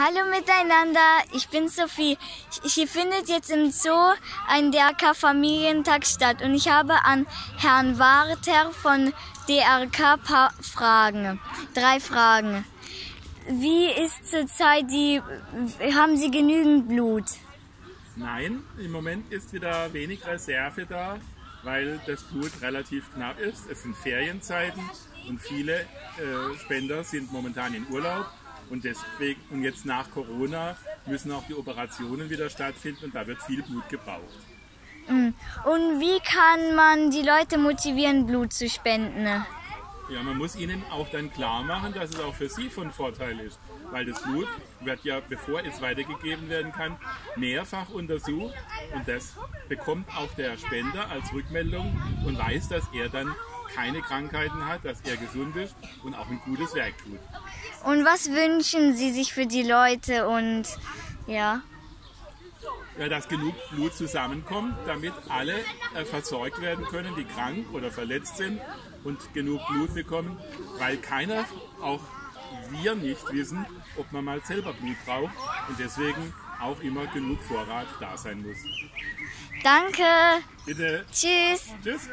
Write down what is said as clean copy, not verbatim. Hallo miteinander, ich bin Sophie. Hier findet jetzt im Zoo ein DRK-Familientag statt und ich habe an Herrn Warter von DRK drei Fragen. Wie ist zurzeit haben Sie genügend Blut? Nein, im Moment ist wieder wenig Reserve da, weil das Blut relativ knapp ist. Es sind Ferienzeiten und viele Spender sind momentan in Urlaub. Und deswegen, und jetzt nach Corona, müssen auch die Operationen wieder stattfinden und da wird viel Blut gebraucht. Und wie kann man die Leute motivieren, Blut zu spenden? Ja, man muss ihnen auch dann klar machen, dass es auch für sie von Vorteil ist. Weil das Blut wird ja, bevor es weitergegeben werden kann, mehrfach untersucht. Und das bekommt auch der Spender als Rückmeldung und weiß, dass er dann keine Krankheiten hat, dass er gesund ist und auch ein gutes Werk tut. Und was wünschen Sie sich für die Leute und ja, dass genug Blut zusammenkommt, damit alle versorgt werden können, die krank oder verletzt sind und genug Blut bekommen, weil keiner, auch wir nicht wissen, ob man mal selber Blut braucht und deswegen auch immer genug Vorrat da sein muss. Danke. Bitte. Tschüss. Tschüss.